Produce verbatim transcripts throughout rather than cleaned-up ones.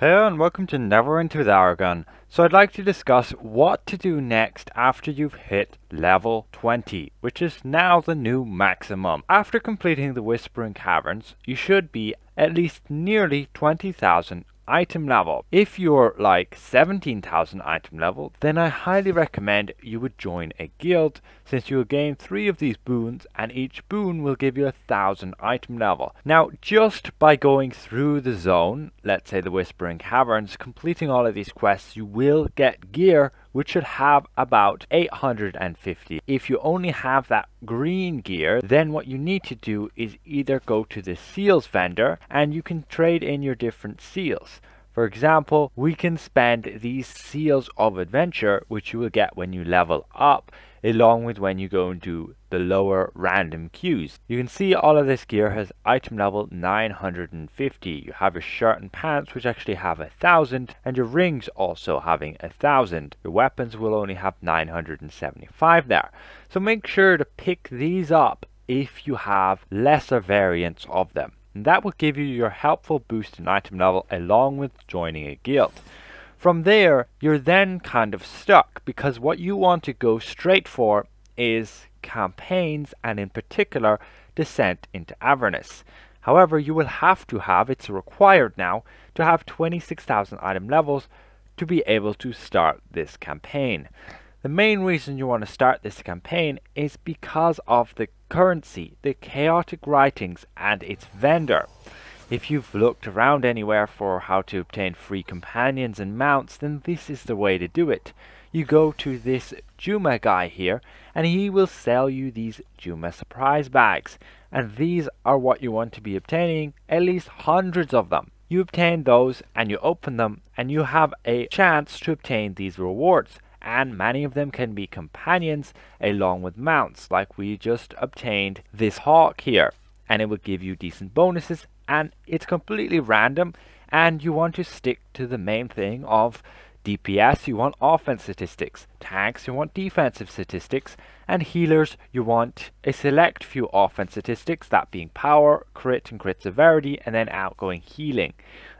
Hello and welcome to Neverwinter with Aragon. So I'd like to discuss what to do next after you've hit level twenty, which is now the new maximum. After completing the Whispering Caverns, you should be at least nearly twenty thousand item level. If you're like seventeen thousand item level, then I highly recommend you would join a guild, since you will gain three of these boons and each boon will give you a thousand item level. Now, just by going through the zone, let's say the Whispering Caverns, completing all of these quests, you will get gear which should have about eight hundred fifty. If you only have that green gear, then what you need to do is either go to the seals vendor and you can trade in your different seals. For example, we can spend these seals of adventure, which you will get when you level up, along with when you go and do the lower random queues. You can see all of this gear has item level nine hundred fifty. You have your shirt and pants, which actually have a thousand, and your rings also having a thousand. Your weapons will only have nine hundred seventy-five there. So make sure to pick these up if you have lesser variants of them. And that will give you your helpful boost in item level along with joining a guild. From there, you're then kind of stuck, because what you want to go straight for is campaigns, and in particular, Descent into Avernus. However, you will have to have, it's required now, to have twenty-six thousand item levels to be able to start this campaign. The main reason you want to start this campaign is because of the currency, the chaotic writings, and its vendor. If you've looked around anywhere for how to obtain free companions and mounts, then this is the way to do it. You go to this Juma guy here, and he will sell you these Juma surprise bags. And these are what you want to be obtaining, at least hundreds of them. You obtain those, and you open them, and you have a chance to obtain these rewards. And many of them can be companions, along with mounts, like we just obtained this hawk here. And it will give you decent bonuses, and it's completely random, and you want to stick to the main thing of D P S. You want offense statistics, tanks you want defensive statistics, and healers you want a select few offense statistics, that being power, crit and crit severity, and then outgoing healing.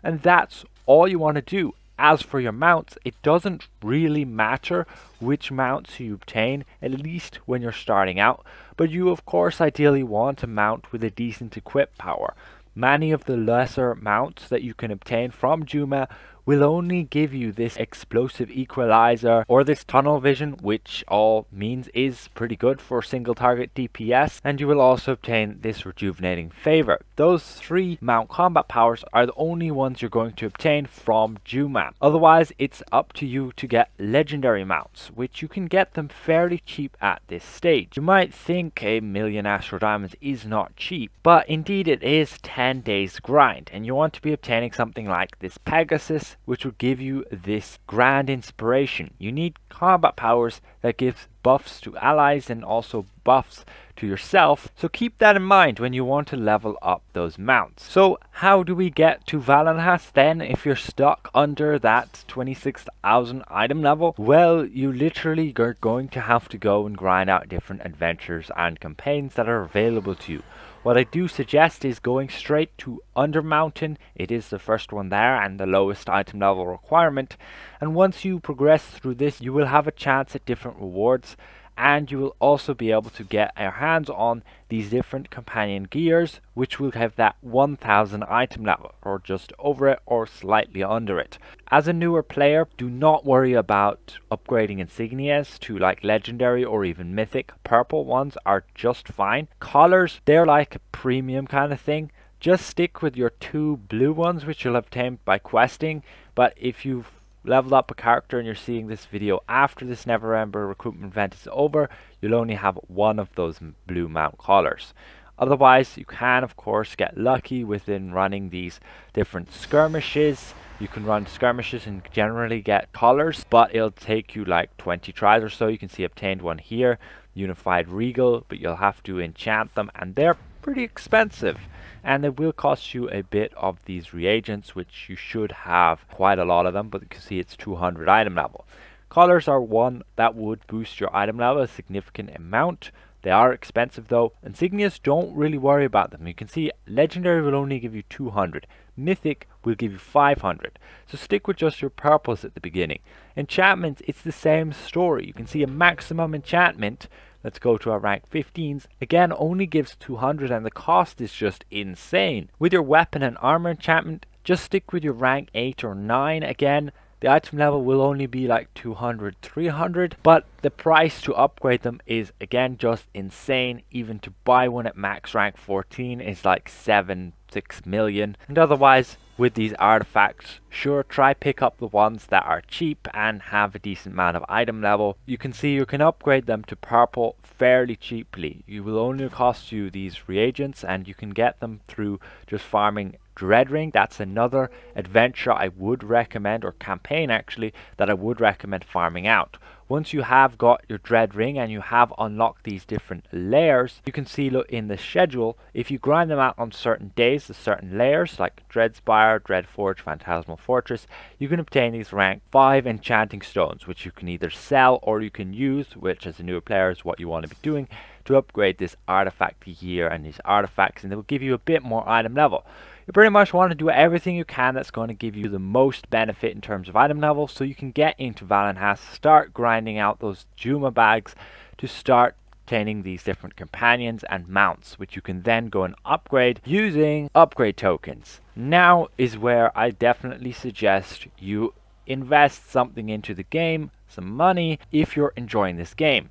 And that's all you want to do. As for your mounts, it doesn't really matter which mounts you obtain, at least when you're starting out, but you of course ideally want a mount with a decent equip power. Many of the lesser mounts that you can obtain from Juma will only give you this explosive equalizer or this tunnel vision, which all means is pretty good for single target D P S, and you will also obtain this rejuvenating favor. Those three mount combat powers are the only ones you're going to obtain from Juma. Otherwise, it's up to you to get legendary mounts, which you can get them fairly cheap at this stage. You might think a million astral diamonds is not cheap, but indeed it is ten days grind, and you want to be obtaining something like this Pegasus, which will give you this grand inspiration. You need combat powers that gives buffs to allies and also buffs to yourself, so keep that in mind when you want to level up those mounts. So how do we get to Vallenhas then if you're stuck under that twenty-six thousand item level? Well, you literally are going to have to go and grind out different adventures and campaigns that are available to you. What I do suggest is going straight to Undermountain. It is the first one there and the lowest item level requirement. And once you progress through this, you will have a chance at different rewards, and you will also be able to get your hands on these different companion gears, which will have that one thousand item level, or just over it, or slightly under it. As a newer player, do not worry about upgrading insignias to like legendary or even mythic. Purple ones are just fine. Colors, they're like a premium kind of thing. Just stick with your two blue ones, which you'll obtain by questing. But if you've leveled up a character and you're seeing this video after this Neverember recruitment event is over, you'll only have one of those blue mount collars. Otherwise, you can of course get lucky within running these different skirmishes. You can run skirmishes and generally get collars, but it'll take you like twenty tries or so. You can see obtained one here, Unified Regal, but you'll have to enchant them, and they're pretty expensive, and it will cost you a bit of these reagents, which you should have quite a lot of them, but you can see it's two hundred item level. Collars are one that would boost your item level a significant amount. They are expensive though. Insignias, don't really worry about them. You can see legendary will only give you two hundred. Mythic will give you five hundred. So stick with just your purples at the beginning. Enchantments, it's the same story. You can see a maximum enchantment. Let's go to our rank fifteens. Again, only gives two hundred and the cost is just insane. With your weapon and armor enchantment, just stick with your rank eight or nine again. The item level will only be like two hundred, three hundred, but the price to upgrade them is again just insane. Even to buy one at max rank fourteen is like seven, six million. And otherwise, with these artifacts, sure, try pick up the ones that are cheap and have a decent amount of item level. You can see you can upgrade them to purple fairly cheaply. It will only cost you these reagents and you can get them through just farming Dread Ring. That's another adventure I would recommend, or campaign actually, that I would recommend farming out. Once you have got your Dread Ring and you have unlocked these different layers, you can see, look, in the schedule, if you grind them out on certain days, the certain layers like Dread Spire, Dread Forge, Phantasmal Fortress, you can obtain these rank five enchanting stones, which you can either sell or you can use, which as a newer player is what you want to be doing, to upgrade this artifact year and these artifacts, and it will give you a bit more item level. You pretty much want to do everything you can that's going to give you the most benefit in terms of item level, so you can get into Vallenhas, start grinding out those Juma bags to start obtaining these different companions and mounts, which you can then go and upgrade using upgrade tokens. Now is where I definitely suggest you invest something into the game, some money, if you're enjoying this game.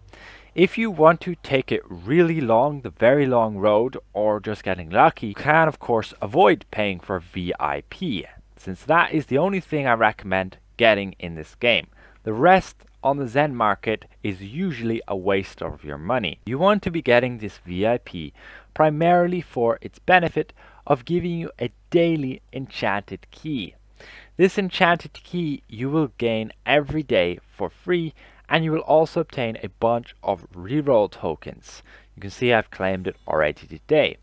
If you want to take it really long, the very long road, or just getting lucky, you can of course avoid paying for V I P, since that is the only thing I recommend getting in this game. The rest on the Zen market is usually a waste of your money. You want to be getting this V I P primarily for its benefit of giving you a daily enchanted key. This enchanted key you will gain every day for free, and you will also obtain a bunch of reroll tokens. You can see I've claimed it already today.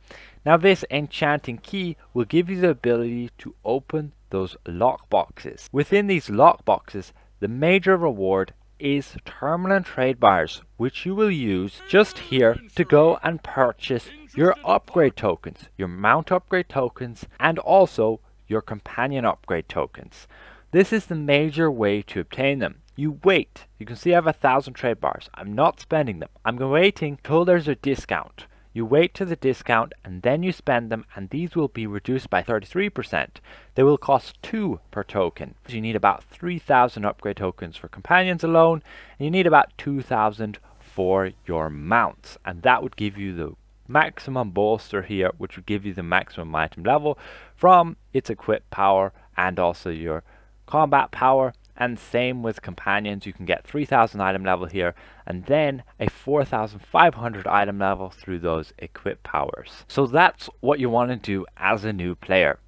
Now this enchanting key will give you the ability to open those lockboxes. Within these lockboxes, the major reward is terminal and trade buyers, which you will use just here to go and purchase your upgrade tokens, your mount upgrade tokens, and also your companion upgrade tokens. This is the major way to obtain them. You wait. You can see I have a thousand trade bars. I'm not spending them. I'm waiting till there's a discount. You wait to the discount and then you spend them, and these will be reduced by thirty-three percent. They will cost two per token. You need about three thousand upgrade tokens for companions alone, and you need about two thousand for your mounts, and that would give you the maximum bolster here, which would give you the maximum item level from its equip power and also your combat power. And same with companions, you can get three thousand item level here and then a four thousand five hundred item level through those equip powers. So that's what you want to do as a new player.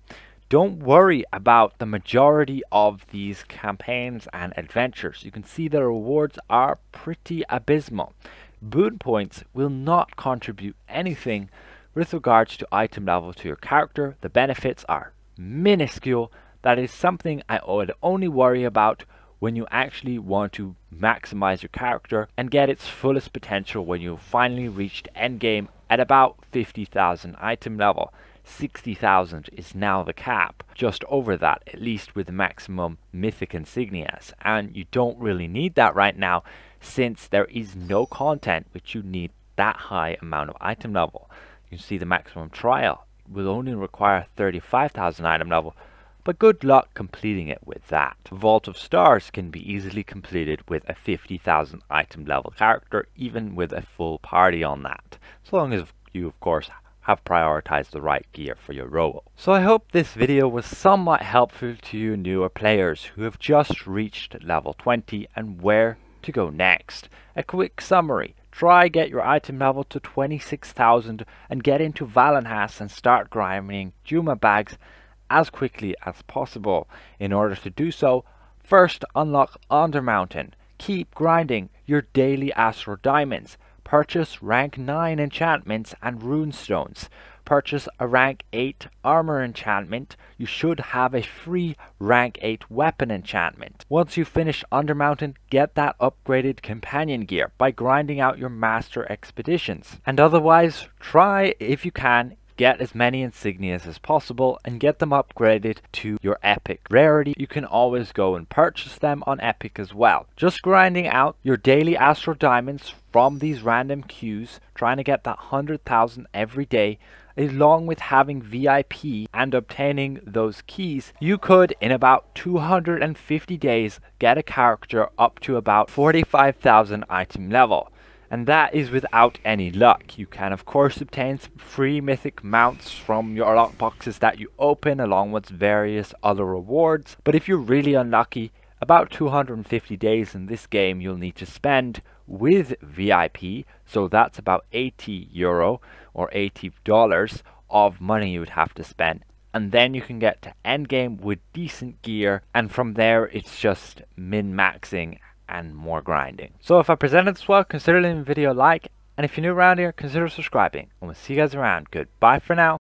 Don't worry about the majority of these campaigns and adventures. You can see the rewards are pretty abysmal. Boon points will not contribute anything with regards to item level to your character. The benefits are minuscule. That is something I would only worry about when you actually want to maximize your character and get its fullest potential when you finally reached endgame at about fifty thousand item level. sixty thousand is now the cap, just over that, at least with the maximum mythic insignias. And you don't really need that right now, since there is no content which you need that high amount of item level. You can see the maximum trial will only require thirty-five thousand item level. But good luck completing it with that. Vault of Stars can be easily completed with a fifty thousand item level character, even with a full party on that. So long as you, of course, have prioritized the right gear for your role. So I hope this video was somewhat helpful to you newer players who have just reached level twenty and where to go next. A quick summary. Try get your item level to twenty-six thousand and get into Vallenhas and start grinding Juma bags as quickly as possible. In order to do so, first unlock Undermountain, keep grinding your daily astral diamonds, purchase rank nine enchantments and rune stones, purchase a rank eight armor enchantment, you should have a free rank eight weapon enchantment. Once you finish Undermountain, get that upgraded companion gear by grinding out your master expeditions. And otherwise, try if you can, get as many insignias as possible and get them upgraded to your epic rarity. You can always go and purchase them on epic as well. Just grinding out your daily astral diamonds from these random queues, trying to get that one hundred thousand every day, along with having V I P and obtaining those keys, you could in about two hundred fifty days get a character up to about forty-five thousand item level. And that is without any luck. You can of course obtain some free mythic mounts from your lockboxes that you open, along with various other rewards. But if you're really unlucky, about two hundred fifty days in this game you'll need to spend with V I P. So that's about eighty euro or eighty dollars of money you would have to spend. And then you can get to endgame with decent gear. And from there it's just min-maxing and more grinding. So if I presented this well, consider leaving the video a like, and if you're new around here, consider subscribing, and we'll see you guys around. Goodbye for now.